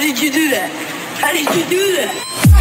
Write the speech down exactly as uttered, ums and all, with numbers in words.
How did you do that? How did you do that?